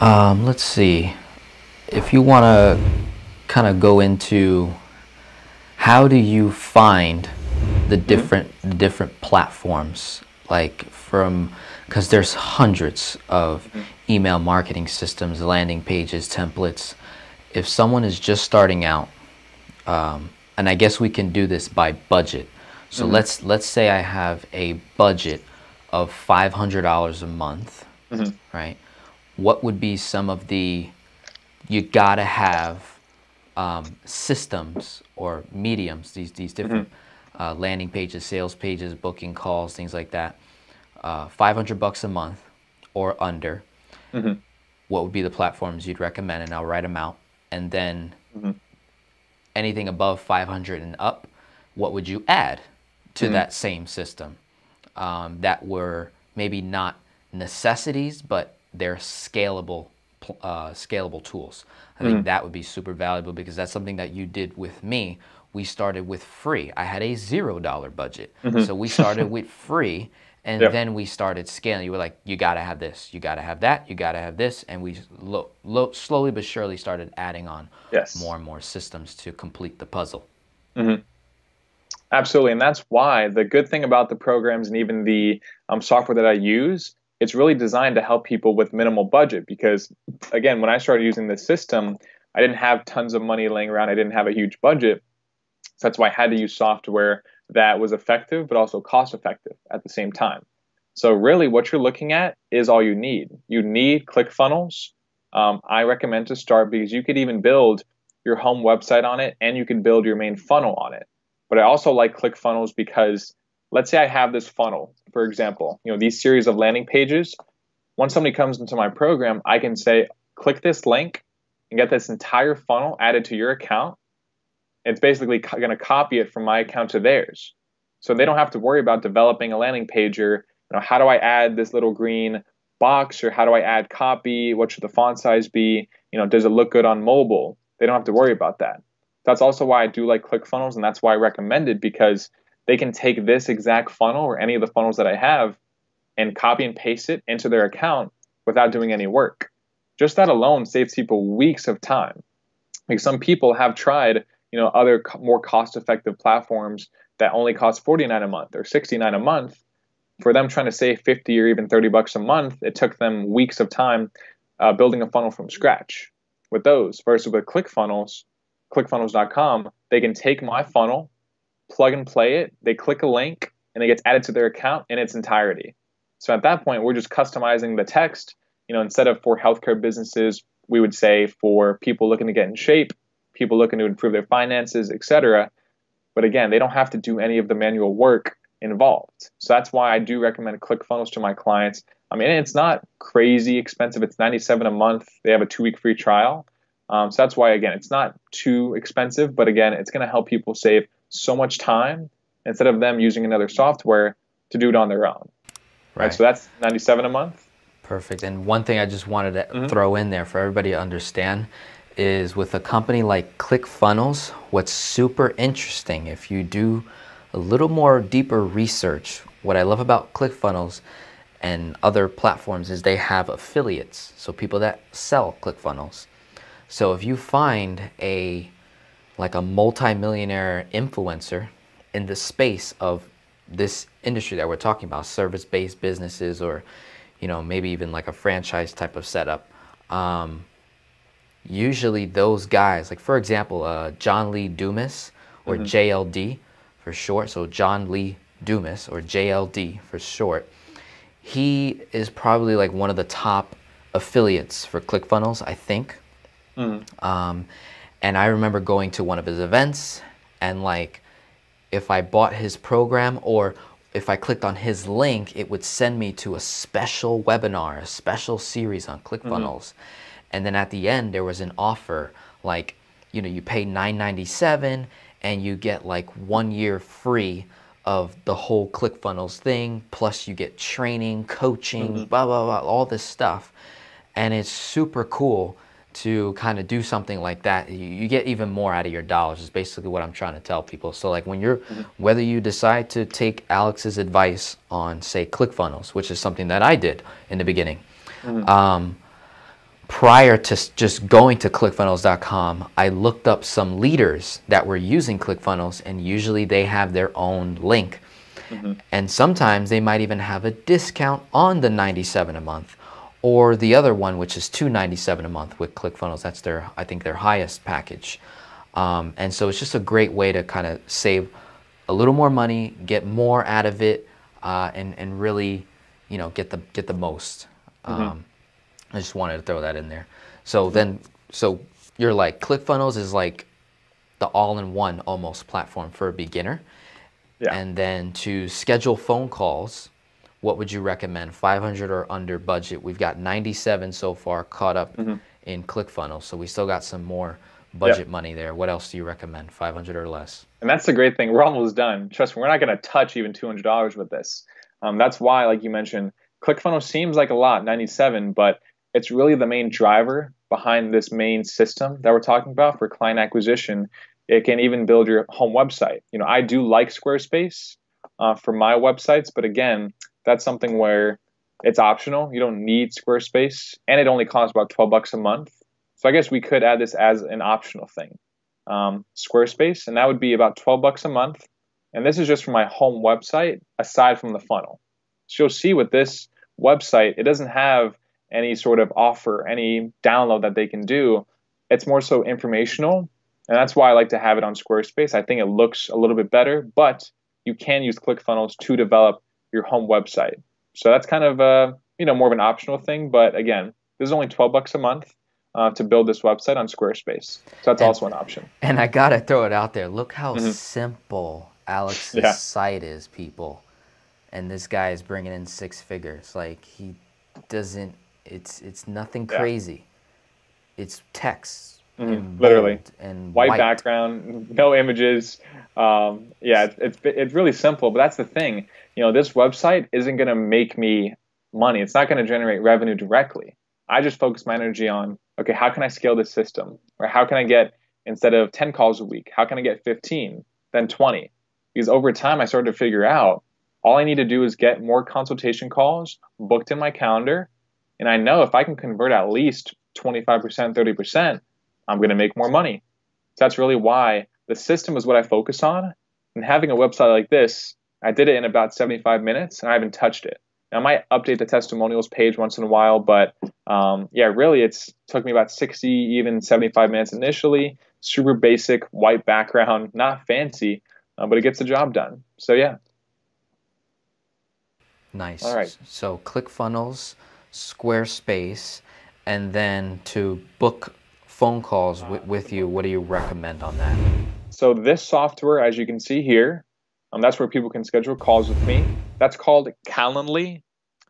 Let's see, if you want to kind of go into how do you find the different platforms, like from, because there's hundreds of email marketing systems, landing pages, templates. If someone is just starting out, and I guess we can do this by budget. So let's say I have a budget of $500 a month, right? What would be some of the, you gotta have systems or mediums, these different landing pages, sales pages, booking calls, things like that. $500 a month or under. What would be the platforms you'd recommend? And I'll write them out. And then anything above 500 and up, what would you add to that same system that were maybe not necessities, but they're scalable, scalable tools. I think that would be super valuable, because that's something that you did with me. We started with free. I had a $0 budget. So we started with free, and then we started scaling. You were like, you gotta have this, you gotta have that, you gotta have this. And we slowly but surely started adding on more and more systems to complete the puzzle. Absolutely, and that's why the good thing about the programs and even the software that I use, it's really designed to help people with minimal budget, because again, when I started using this system, I didn't have tons of money laying around. I didn't have a huge budget. So that's why I had to use software that was effective, but also cost effective at the same time. So really what you're looking at is all you need. You need ClickFunnels. I recommend to start, because you could even build your home website on it and you can build your main funnel on it. But I also like ClickFunnels because let's say I have this funnel, for example, you know, these series of landing pages. Once somebody comes into my program, I can say, click this link and get this entire funnel added to your account. It's basically going to copy it from my account to theirs. So they don't have to worry about developing a landing page, or you know, how do I add this little green box, or how do I add copy? What should the font size be? You know, does it look good on mobile? They don't have to worry about that. That's also why I do like ClickFunnels, and that's why I recommend it, because they can take this exact funnel or any of the funnels that I have and copy and paste it into their account without doing any work. Just that alone saves people weeks of time. Because some people have tried, you know, other more cost-effective platforms that only cost $49 a month or $69 a month. For them trying to save $50 or even $30 a month, it took them weeks of time building a funnel from scratch with those. Versus with ClickFunnels, ClickFunnels.com, they can take my funnel, plug and play it, they click a link, and it gets added to their account in its entirety. So at that point, we're just customizing the text. You know, instead of for healthcare businesses, we would say for people looking to get in shape, people looking to improve their finances, etc. But again, they don't have to do any of the manual work involved. So that's why I do recommend ClickFunnels to my clients. I mean, it's not crazy expensive. It's $97 a month. They have a 2-week free trial. So that's why, again, it's not too expensive, but again, it's going to help people save so much time instead of them using another software to do it on their own. Right. So that's $97 a month. Perfect. And one thing I just wanted to throw in there for everybody to understand is with a company like ClickFunnels, what's super interesting, if you do a little more deeper research, what I love about ClickFunnels and other platforms is they have affiliates. So people that sell ClickFunnels. So if you find a like a multi-millionaire influencer in the space of this industry that we're talking about, service-based businesses, or you know, maybe even like a franchise type of setup, usually those guys, like for example, John Lee Dumas, or JLD for short, so John Lee Dumas, or JLD for short, he is probably like one of the top affiliates for ClickFunnels, I think. And I remember going to one of his events, and like if I bought his program or if I clicked on his link, it would send me to a special webinar, a special series on ClickFunnels. And then at the end, there was an offer like, you know, you pay $9.97 and you get like 1 year free of the whole ClickFunnels thing. Plus you get training, coaching, blah, blah, blah, all this stuff. And it's super cool to kind of do something like that. You get even more out of your dollars is basically what I'm trying to tell people. So like when you're, whether you decide to take Alex's advice on say ClickFunnels, which is something that I did in the beginning, prior to just going to ClickFunnels.com, I looked up some leaders that were using ClickFunnels, and usually they have their own link. Mm-hmm. And sometimes they might even have a discount on the $97 a month or the other one, which is $297 a month with ClickFunnels. That's their, I think, their highest package. And so it's just a great way to kind of save a little more money, get more out of it, and really, you know, get the most. Mm-hmm. I just wanted to throw that in there. So then, so you're like, ClickFunnels is like the all-in-one almost platform for a beginner. Yeah. And then to schedule phone calls, what would you recommend? 500 or under budget? We've got 97 so far caught up mm-hmm. in ClickFunnels, so we still got some more budget money there. What else do you recommend? 500 or less? And that's the great thing. We're almost done. Trust me, we're not going to touch even $200 with this. That's why, like you mentioned, ClickFunnels seems like a lot, 97, but it's really the main driver behind this main system that we're talking about for client acquisition. It can even build your home website. You know, I do like Squarespace for my websites, but again, that's something where it's optional. You don't need Squarespace, and it only costs about $12 a month. So I guess we could add this as an optional thing, Squarespace, and that would be about $12 a month. And this is just for my home website, aside from the funnel. So you'll see with this website, it doesn't have any sort of offer, any download that they can do. It's more so informational. And that's why I like to have it on Squarespace. I think it looks a little bit better, but you can use ClickFunnels to develop your home website. So that's kind of you know, more of an optional thing. But again, this is only $12 a month to build this website on Squarespace. So that's also an option. And I got to throw it out there. Look how simple Alex's site is, people. And this guy is bringing in 6 figures. Like, he doesn't, it's nothing crazy. It's text. Mm-hmm. Literally, and white background, no images. Yeah, it's really simple, but that's the thing. You know, this website isn't going to make me money. It's not going to generate revenue directly. I just focus my energy on, okay, how can I scale this system? Or how can I get, instead of 10 calls a week, how can I get 15, then 20? Because over time, I started to figure out all I need to do is get more consultation calls booked in my calendar. And I know if I can convert at least 25%, 30%, I'm going to make more money. So that's really why the system is what I focus on. And having a website like this, I did it in about 75 minutes and I haven't touched it. Now, I might update the testimonials page once in a while, but yeah, really it's took me about 60, even 75 minutes initially. Super basic, white background, not fancy, but it gets the job done. So yeah. Nice. All right. So ClickFunnels, Squarespace, and then to book phone calls with you, what do you recommend on that? So this software, as you can see here, that's where people can schedule calls with me. That's called Calendly.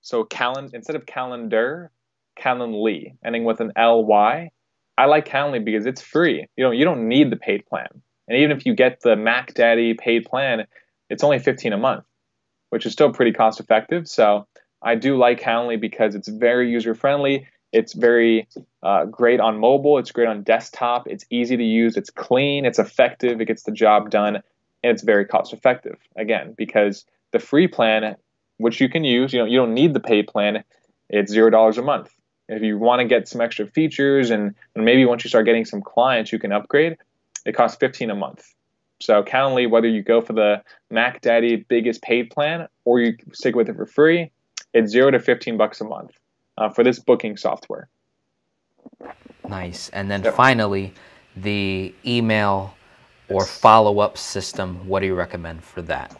So instead of calendar, Calendly, ending with an L-Y. I like Calendly because it's free. You don't need the paid plan. And even if you get the Mac Daddy paid plan, it's only $15 a month, which is still pretty cost effective. So I do like Calendly because it's very user friendly. It's very great on mobile. It's great on desktop. It's easy to use. It's clean. It's effective. It gets the job done. And it's very cost effective, again, because the free plan, which you can use, you don't need the paid plan. It's $0 a month. If you want to get some extra features and maybe once you start getting some clients, you can upgrade. It costs $15 a month. So Calendly, whether you go for the Mac Daddy biggest paid plan or you stick with it for free, it's $0 to $15 a month. For this booking software. Nice. And then finally, the email or follow-up system, what do you recommend for that?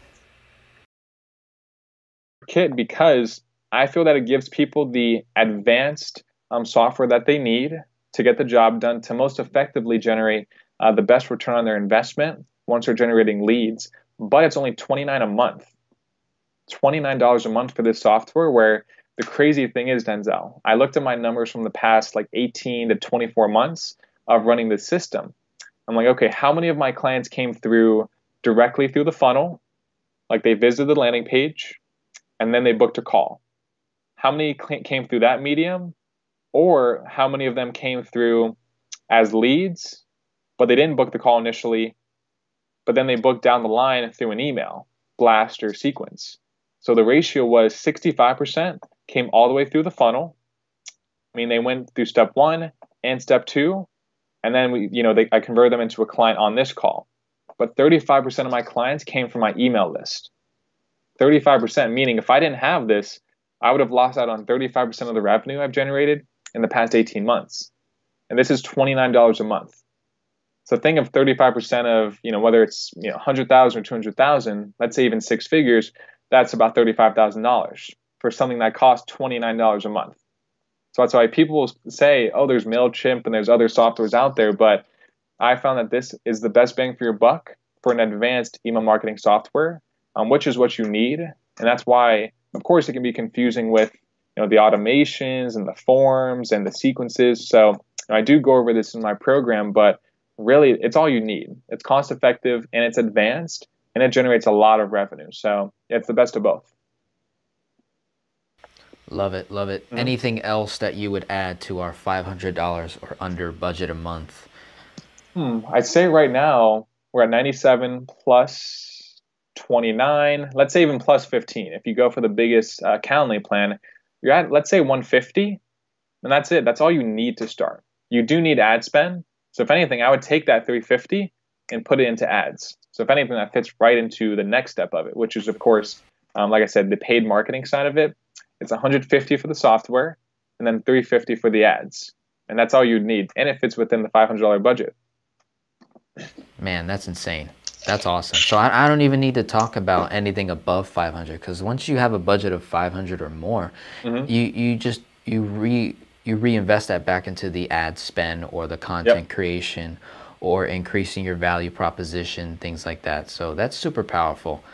Kit, because I feel that it gives people the advanced software that they need to get the job done to most effectively generate the best return on their investment once they're generating leads. But it's only $29 a month. $29 a month for this software where the crazy thing is, Denzel, I looked at my numbers from the past like 18 to 24 months of running this system. I'm like, okay, how many of my clients came through directly through the funnel? Like they visited the landing page and then they booked a call. How many came through that medium? Or how many of them came through as leads, but they didn't book the call initially, but then they booked down the line through an email blast or sequence? So the ratio was 65% came all the way through the funnel, mean, they went through step one and step two, and then we, you know, I converted them into a client on this call. But 35% of my clients came from my email list. 35%, meaning if I didn't have this, I would have lost out on 35% of the revenue I've generated in the past 18 months. And this is $29 a month. So think of 35% of, you know, whether it's, you know, 100,000 or 200,000, let's say even six figures, that's about $35,000 for something that costs $29 a month. So that's why people say, oh, there's MailChimp and there's other softwares out there, but I found that this is the best bang for your buck for an advanced email marketing software, which is what you need. And that's why, of course, it can be confusing with, you know, the automations and the forms and the sequences. So, you know, I do go over this in my program, but really it's all you need. It's cost effective and it's advanced and it generates a lot of revenue. So it's the best of both. Love it. Love it. Mm-hmm. Anything else that you would add to our $500 or under budget a month? I'd say right now we're at 97 plus 29, let's say even plus 15. If you go for the biggest Calendly plan, you're at, let's say 150, and that's it. That's all you need to start. You do need ad spend. So if anything, I would take that 350 and put it into ads. So if anything, that fits right into the next step of it, which is, of course, like I said, the paid marketing side of it. It's 150 for the software and then 350 for the ads. And that's all you'd need. And it fits within the $500 budget. Man, that's insane. That's awesome. So I don't even need to talk about anything above 500, because once you have a budget of 500 or more, mm-hmm. you reinvest that back into the ad spend or the content yep. creation or increasing your value proposition, things like that. So that's super powerful.